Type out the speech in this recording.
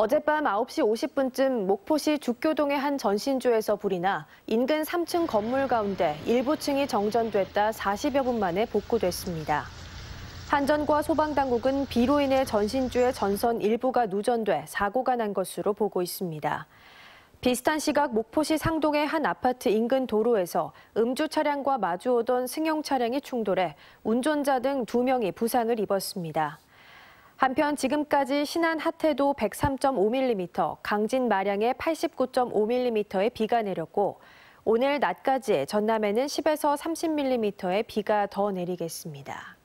어젯밤 9시 50분쯤 목포시 죽교동의 한 전신조에서 불이 나 인근 3층 건물 가운데 일부 층이 정전됐다 40여 분 만에 복구됐습니다. 한전과 소방당국은 비로 인해 전신주의 전선 일부가 누전돼 사고가 난 것으로 보고 있습니다. 비슷한 시각 목포시 상동의 한 아파트 인근 도로에서 음주 차량과 마주오던 승용 차량이 충돌해 운전자 등 2명이 부상을 입었습니다. 한편 지금까지 신안 하태도 103.5mm, 강진 마량에 89.5mm의 비가 내렸고 오늘 낮까지 전남에는 10에서 30mm의 비가 더 내리겠습니다.